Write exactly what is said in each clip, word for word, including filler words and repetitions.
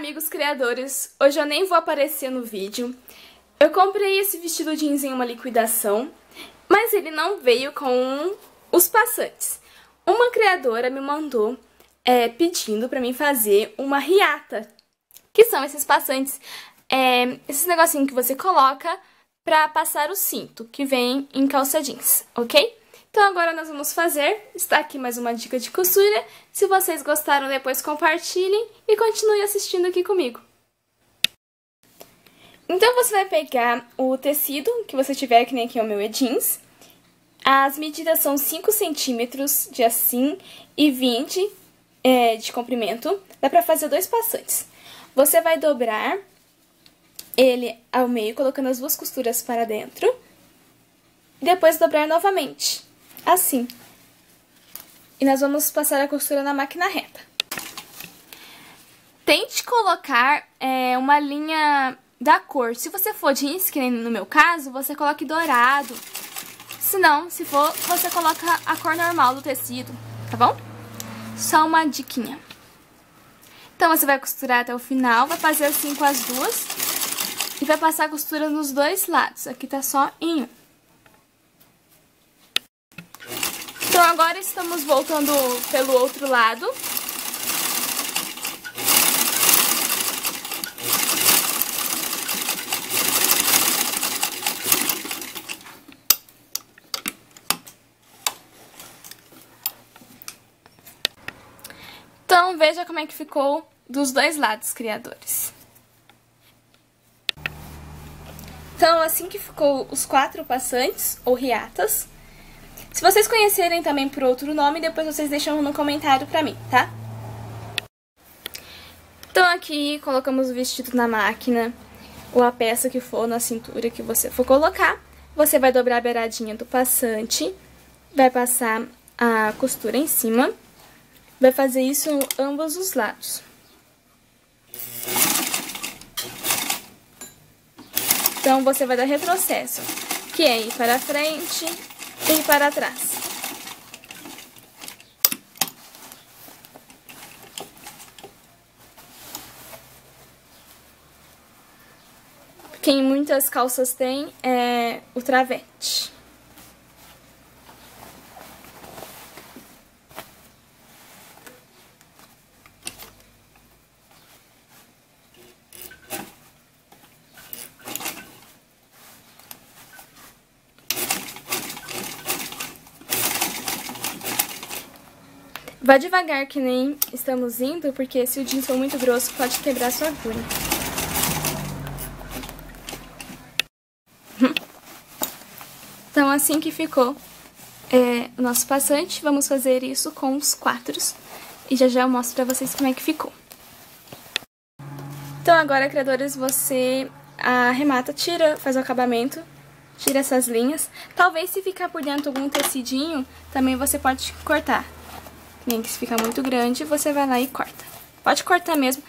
amigos criadores, hoje eu nem vou aparecer no vídeo. Eu comprei esse vestido jeans em uma liquidação, mas ele não veio com os passantes. Uma criadora me mandou é, pedindo pra mim fazer uma riata, que são esses passantes, é, esses negocinhos que você coloca pra passar o cinto, que vem em calça jeans, ok? Então agora nós vamos fazer, está aqui mais uma dica de costura, se vocês gostaram depois compartilhem e continuem assistindo aqui comigo. Então você vai pegar o tecido que você tiver, que nem aqui é o meu é jeans, as medidas são cinco centímetros de assim e vinte é, de comprimento, dá pra fazer dois passantes. Você vai dobrar ele ao meio, colocando as duas costuras para dentro, e depois dobrar novamente. Assim. E nós vamos passar a costura na máquina reta. Tente colocar é, uma linha da cor. Se você for jeans, que nem no meu caso, você coloque dourado. Se não, se for, você coloca a cor normal do tecido, tá bom? Só uma diquinha. Então você vai costurar até o final, vai fazer assim com as duas. E vai passar a costura nos dois lados. Aqui tá só em um. Então agora estamos voltando pelo outro lado. Então veja como é que ficou dos dois lados, criadores. Então assim que ficou os quatro passantes, ou riatas. Se vocês conhecerem também por outro nome, depois vocês deixam no comentário pra mim, tá? Então aqui colocamos o vestido na máquina, ou a peça que for na cintura que você for colocar. Você vai dobrar a beiradinha do passante, vai passar a costura em cima, vai fazer isso em ambos os lados. Então você vai dar retrocesso, que é ir para frente e para trás. Quem muitas calças tem é o travete. Vá devagar, que nem estamos indo, porque se o jeans for muito grosso, pode quebrar sua agulha. Então, assim que ficou é, o nosso passante, vamos fazer isso com os quatro. E já já eu mostro pra vocês como é que ficou. Então, agora, criadores, você arremata, tira, faz o acabamento. Tira essas linhas. Talvez se ficar por dentro algum tecidinho, também você pode cortar. Nem que se ficar muito grande, você vai lá e corta. Pode cortar mesmo,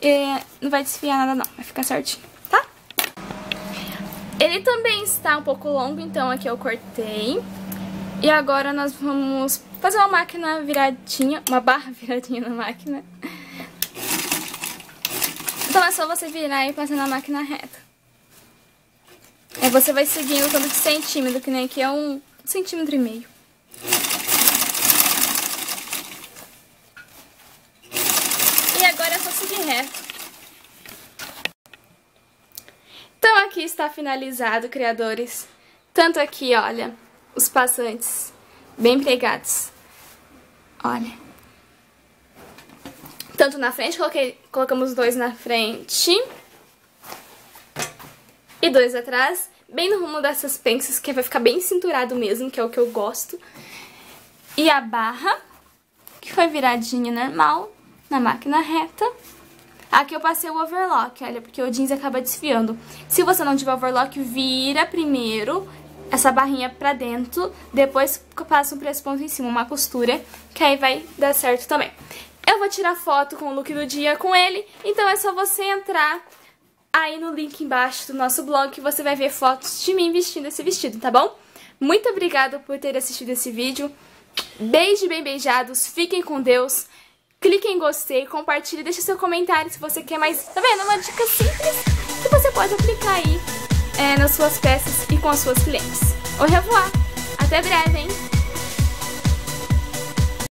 é, não vai desfiar nada não, vai ficar certinho, tá? Ele também está um pouco longo, então aqui eu cortei. E agora nós vamos fazer uma máquina viradinha, uma barra viradinha na máquina. Então é só você virar e passar na máquina reta. Aí você vai seguindo o tanto de centímetro, que nem aqui é um centímetro e meio. Então aqui está finalizado, criadores. Tanto aqui, olha, os passantes bem pregados. Olha. Tanto na frente, coloquei, colocamos dois na frente e dois atrás, bem no rumo dessas pences, que vai ficar bem cinturado mesmo, que é o que eu gosto. E a barra, que foi viradinha normal, na máquina reta. Aqui eu passei o overlock, olha, porque o jeans acaba desfiando. Se você não tiver overlock, vira primeiro essa barrinha pra dentro, depois passa um pressponto em cima, uma costura, que aí vai dar certo também. Eu vou tirar foto com o look do dia com ele, então é só você entrar aí no link embaixo do nosso blog, que você vai ver fotos de mim vestindo esse vestido, tá bom? Muito obrigada por ter assistido esse vídeo. Beijo bem beijados, fiquem com Deus. clique em gostei, compartilhe, deixe seu comentário se você quer mais. Tá vendo? Uma dica simples que você pode aplicar aí é, nas suas peças e com as suas clientes. Au revoir! Até breve, hein?